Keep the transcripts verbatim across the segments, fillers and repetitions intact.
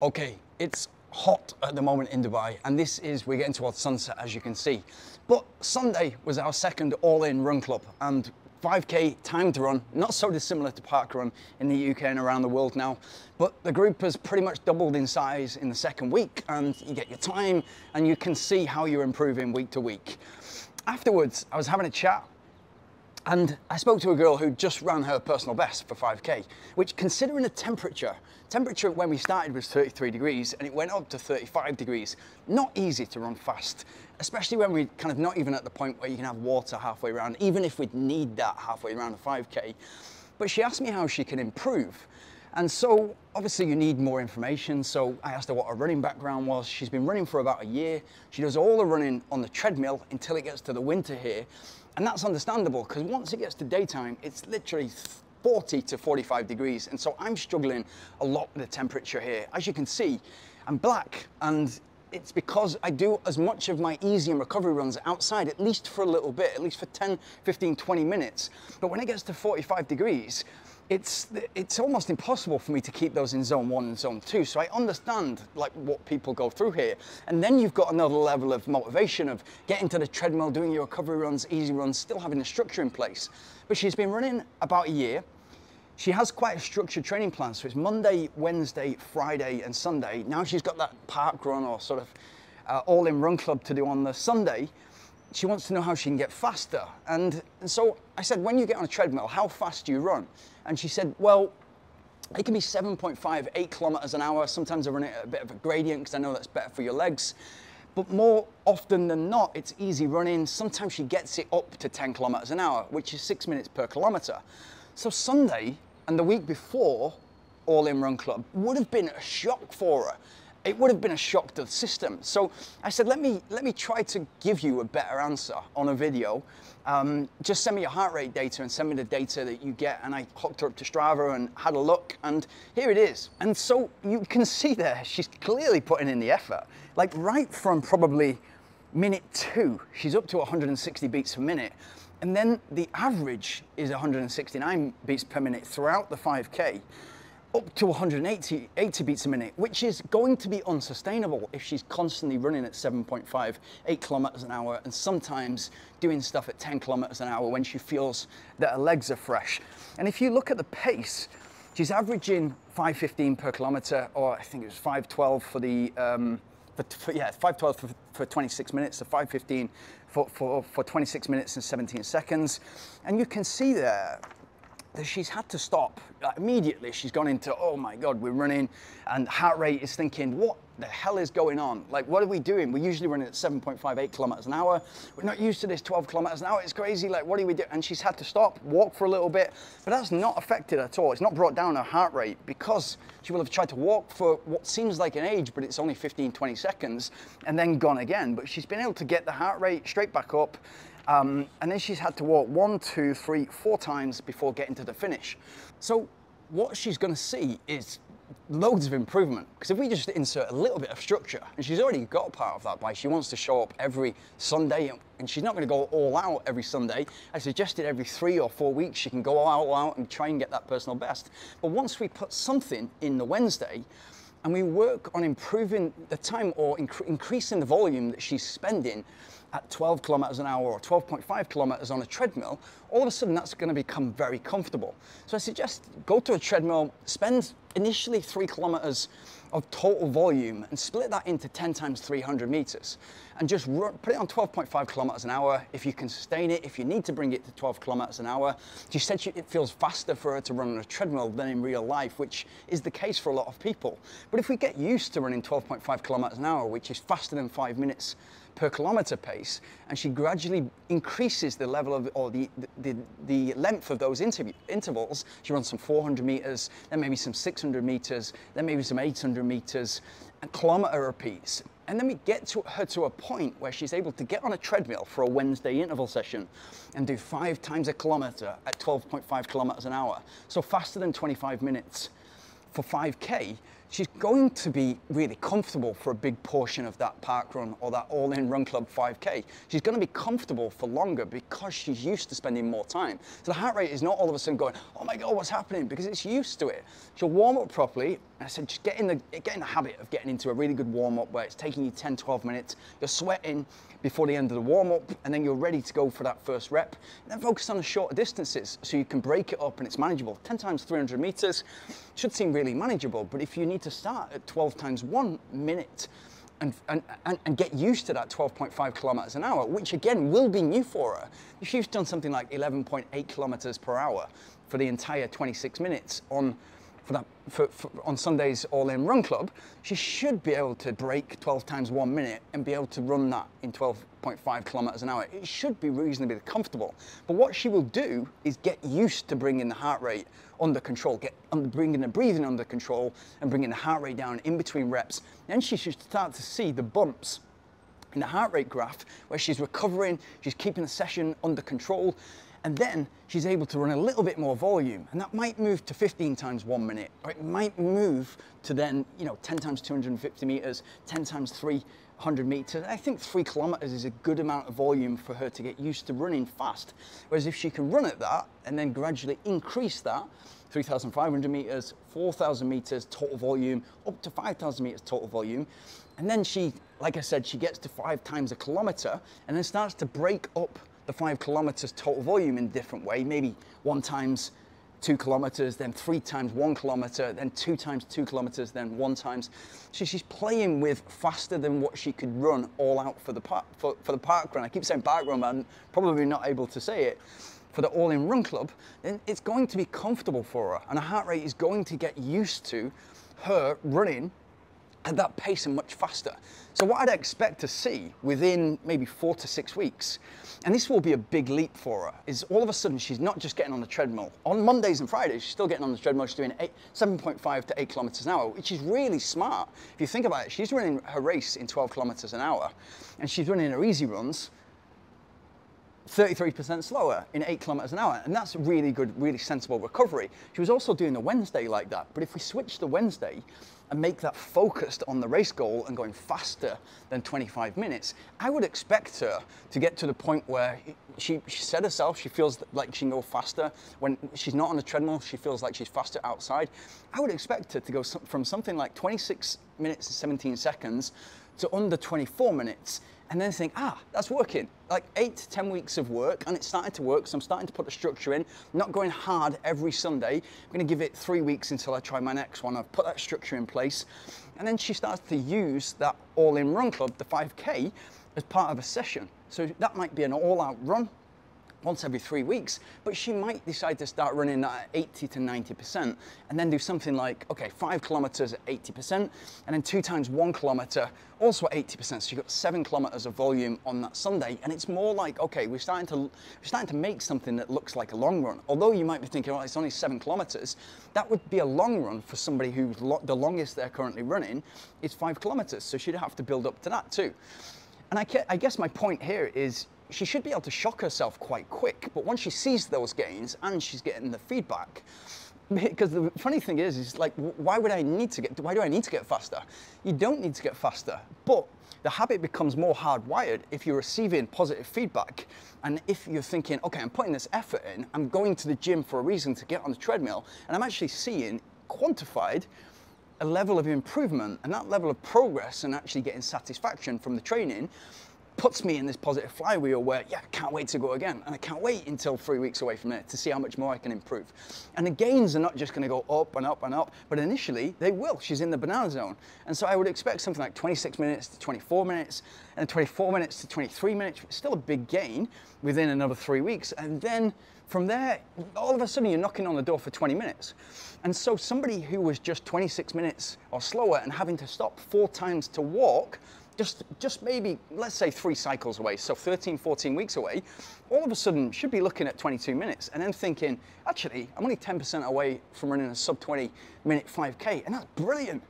Okay, it's hot at the moment in Dubai, and this is, we're getting towards sunset as you can see. But Sunday was our second all-in run club, and five K timed run, not so dissimilar to parkrun in the U K and around the world now. But the group has pretty much doubled in size in the second week, and you get your time, and you can see how you're improving week to week. Afterwards, I was having a chat, and I spoke to a girl who just ran her personal best for five K, which, considering the temperature, temperature when we started was thirty-three degrees and it went up to thirty-five degrees. Not easy to run fast, especially when we're kind of not even at the point where you can have water halfway around, even if we'd need that halfway around a five K. But she asked me how she can improve. And so obviously you need more information. So I asked her what her running background was. She's been running for about a year. She does all the running on the treadmill until it gets to the winter here. And that's understandable, because once it gets to daytime, it's literally forty to forty-five degrees. And so I'm struggling a lot with the temperature here. As you can see, I'm black, and it's because I do as much of my easy and recovery runs outside, at least for a little bit, at least for ten, fifteen, twenty minutes. But when it gets to forty-five degrees, It's, it's almost impossible for me to keep those in zone one and zone two. So I understand like what people go through here. And then you've got another level of motivation of getting to the treadmill, doing your recovery runs, easy runs, still having the structure in place. But she's been running about a year. She has quite a structured training plan. So it's Monday, Wednesday, Friday, and Sunday. Now she's got that park run or sort of uh, all-in run club to do on the Sunday. She wants to know how she can get faster. And, and so I said, when you get on a treadmill, how fast do you run? And she said, well, it can be seven point five, eight kilometers an hour. Sometimes I run it at a bit of a gradient because I know that's better for your legs. But more often than not, it's easy running. Sometimes she gets it up to ten kilometers an hour, which is six minutes per kilometer. So Sunday and the week before all-in run club would have been a shock for her. It would have been a shock to the system. So I said, let me, let me try to give you a better answer on a video. Um, just send me your heart rate data and send me the data that you get. And I hooked her up to Strava and had a look, and here it is. And so you can see there, she's clearly putting in the effort. Like right from probably minute two, she's up to one hundred sixty beats per minute. And then the average is one hundred sixty-nine beats per minute throughout the five K. Up to one hundred eighty beats a minute, which is going to be unsustainable if she's constantly running at seven point five, eight kilometers an hour, and sometimes doing stuff at ten kilometers an hour when she feels that her legs are fresh. And if you look at the pace, she's averaging five fifteen per kilometer, or I think it was five twelve for the, um, for, for, yeah, five twelve for, for twenty-six minutes, so five fifteen for, for, for twenty-six minutes and seventeen seconds. And you can see there, that she's had to stop immediately. She's gone into, oh my God, we're running, and heart rate is thinking, what the hell is going on? Like, what are we doing? We're usually running at seven point five, eight kilometers an hour. We're not used to this twelve kilometers an hour. It's crazy, like, what do we do? And she's had to stop, walk for a little bit, but that's not affected at all. It's not brought down her heart rate, because she will have tried to walk for what seems like an age, but it's only fifteen, twenty seconds, and then gone again. But she's been able to get the heart rate straight back up. Um, and then she's had to walk one, two, three, four times before getting to the finish. So what she's going to see is loads of improvement, because if we just insert a little bit of structure, and she's already got part of that by she wants to show up every Sunday, and she's not going to go all out every Sunday. I suggested every three or four weeks she can go all out, all out and try and get that personal best. But once we put something in the Wednesday, and we work on improving the time or inc increasing the volume that she's spending at twelve kilometers an hour or twelve point five kilometers on a treadmill, all of a sudden that's going to become very comfortable. So I suggest go to a treadmill, spend initially three kilometers of total volume and split that into ten times three hundred meters and just run, put it on twelve point five kilometers an hour if you can sustain it, if you need to bring it to twelve kilometers an hour. She said she, it feels faster for her to run on a treadmill than in real life, which is the case for a lot of people. But if we get used to running twelve point five kilometers an hour, which is faster than five minutes per kilometer pace, and she gradually increases the level of, or the, the, the length of those intervals, she runs some four hundred meters, then maybe some six hundred meters, then maybe some eight hundred meters, and kilometer repeats. And then we get to her to a point where she's able to get on a treadmill for a Wednesday interval session and do five times a kilometer at twelve point five kilometers an hour. So faster than twenty-five minutes for five K, she's going to be really comfortable for a big portion of that park run or that all-in run club five K. She's going to be comfortable for longer because she's used to spending more time. So the heart rate is not all of a sudden going, oh my God, what's happening? Because it's used to it. She'll warm up properly, And I said, just get in the, get in the habit of getting into a really good warm-up where it's taking you ten, twelve minutes. You're sweating before the end of the warm-up, and then you're ready to go for that first rep. And then focus on the shorter distances so you can break it up and it's manageable. ten times three hundred meters should seem really manageable, but if you need to start at twelve times one minute, And, and, and get used to that twelve point five kilometers an hour, which again will be new for her. If she's done something like eleven point eight kilometers per hour for the entire twenty-six minutes on, for that, for, for, on Sunday's All-In Run Club, she should be able to break twelve times one minute and be able to run that in twelve point five kilometers an hour. It should be reasonably comfortable. But what she will do is get used to bringing the heart rate under control, get um, bringing the breathing under control and bringing the heart rate down in between reps. Then she should start to see the bumps in the heart rate graph where she's recovering, she's keeping the session under control, and then she's able to run a little bit more volume. And that might move to fifteen times one minute, or it might move to then, you know, ten times two hundred fifty meters, ten times three hundred meters. I think three kilometers is a good amount of volume for her to get used to running fast. Whereas if she can run at that and then gradually increase that, three thousand five hundred meters, four thousand meters total volume, up to five thousand meters total volume. And then she, like I said, she gets to five times a kilometer and then starts to break up the five kilometers total volume in a different way, maybe one times two kilometers, then three times one kilometer, then two times two kilometers, then one times. So she's playing with faster than what she could run all out for the park, for, for the park run. I keep saying park run, but I'm probably not able to say it. For the All-In Run Club, then it's going to be comfortable for her. And her heart rate is going to get used to her running at that pace and much faster. So what I'd expect to see within maybe four to six weeks, and this will be a big leap for her, is all of a sudden she's not just getting on the treadmill. On Mondays and Fridays, she's still getting on the treadmill. She's doing seven point five to eight kilometers an hour, which is really smart. If you think about it, she's running her race in twelve kilometers an hour, and she's running her easy runs thirty-three percent slower in eight kilometers an hour. And that's really good, really sensible recovery. She was also doing the Wednesday like that. But if we switch to Wednesday and make that focused on the race goal and going faster than twenty-five minutes, I would expect her to get to the point where she, she said herself, she feels like she can go faster. When she's not on the treadmill, she feels like she's faster outside. I would expect her to go from something like twenty-six minutes and seventeen seconds to under twenty-four minutes. And then think, ah, that's working. Like eight to ten weeks of work, and it's starting to work, so I'm starting to put the structure in. I'm not going hard every Sunday. I'm gonna give it three weeks until I try my next one. I've put that structure in place. And then she starts to use that All-In Run Club, the five K, as part of a session. So that might be an all-out run once every three weeks, but she might decide to start running that at eighty to ninety percent and then do something like, okay, five kilometers at eighty percent and then two times one kilometer, also at eighty percent. So you've got seven kilometers of volume on that Sunday. And it's more like, okay, we're starting to, we're starting to make something that looks like a long run. Although you might be thinking, oh, it's only seven kilometers. That would be a long run for somebody who's lo- the longest they're currently running is five kilometers. So she'd have to build up to that too. And I, I guess my point here is, she should be able to shock herself quite quick, but once she sees those gains and she's getting the feedback, because the funny thing is, is like, why would I need to get, why do I need to get faster? You don't need to get faster, but the habit becomes more hardwired if you're receiving positive feedback. And if you're thinking, okay, I'm putting this effort in, I'm going to the gym for a reason to get on the treadmill, and I'm actually seeing quantified a level of improvement, and that level of progress and actually getting satisfaction from the training puts me in this positive flywheel where, yeah, I can't wait to go again. And I can't wait until three weeks away from there to see how much more I can improve. And the gains are not just gonna go up and up and up, but initially they will. She's in the banana zone. And so I would expect something like twenty-six minutes to twenty-four minutes and twenty-four minutes to twenty-three minutes, still a big gain within another three weeks. And then from there, all of a sudden you're knocking on the door for twenty minutes. And so somebody who was just twenty-six minutes or slower and having to stop four times to walk, Just, just maybe, let's say three cycles away, so thirteen, fourteen weeks away, all of a sudden should be looking at twenty-two minutes and then thinking, actually, I'm only ten percent away from running a sub twenty minute five K, and that's brilliant.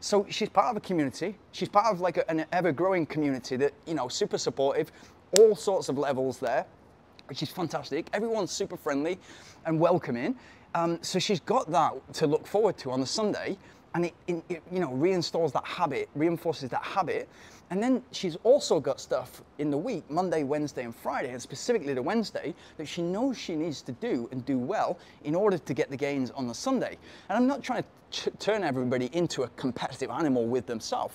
So she's part of a community. She's part of like a, an ever-growing community that, you know, super supportive, all sorts of levels there, which is fantastic. Everyone's super friendly and welcoming. Um, so she's got that to look forward to on the Sunday. and it, it, it you know, reinstalls that habit, reinforces that habit. And then she's also got stuff in the week, Monday, Wednesday, and Friday, and specifically the Wednesday, that she knows she needs to do and do well in order to get the gains on the Sunday. And I'm not trying to turn everybody into a competitive animal with themselves.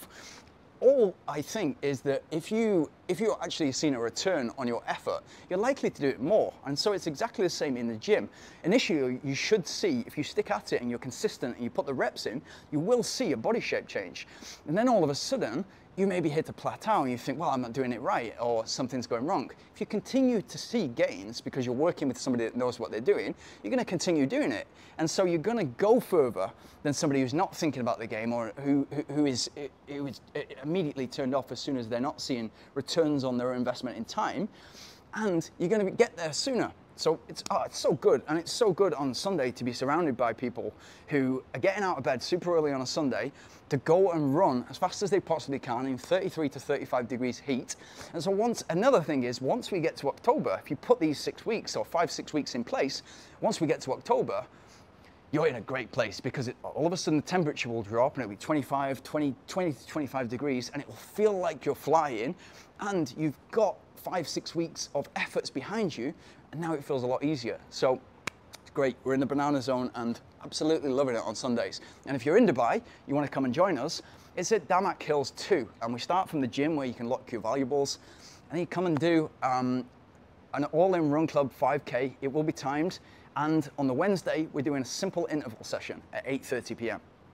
All I think is that if, you, if you're actually seeing a return on your effort, you're likely to do it more. And so it's exactly the same in the gym. Initially, you should see, if you stick at it and you're consistent and you put the reps in, you will see a body shape change. And then all of a sudden, you maybe hit a plateau and you think, well, I'm not doing it right, or something's going wrong. If you continue to see gains because you're working with somebody that knows what they're doing, you're going to continue doing it. And so you're going to go further than somebody who's not thinking about the game, or who, who, who is who is immediately turned off as soon as they're not seeing returns on their investment in time. And you're going to get there sooner. So it's, oh, it's so good, and it's so good on Sunday to be surrounded by people who are getting out of bed super early on a Sunday to go and run as fast as they possibly can in thirty-three to thirty-five degrees heat. And so once, another thing is, once we get to October, if you put these six weeks or five, six weeks in place, once we get to October, you're in a great place, because it, all of a sudden the temperature will drop and it'll be twenty-five, twenty, twenty to twenty-five degrees, and it will feel like you're flying, and you've got five, six weeks of efforts behind you, and now it feels a lot easier. So it's great. We're in the banana zone and absolutely loving it on Sundays. And if you're in Dubai, you want to come and join us, it's at Damac Hills two, and we start from the gym where you can lock your valuables, and you come and do um, an all-in run club five K. It will be timed. And on the Wednesday, we're doing a simple interval session at eight thirty p m